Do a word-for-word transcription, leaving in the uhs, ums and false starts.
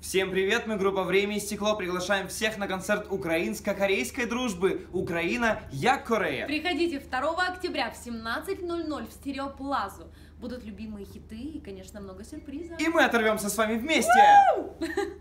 Всем привет, мы группа «Время и Стекло». Приглашаем всех на концерт украинско-корейской дружбы «Украина, я Корея». Приходите второго октября в семнадцать ноль ноль в Стереоплазу. Будут любимые хиты и, конечно, много сюрпризов. И мы оторвемся с вами вместе!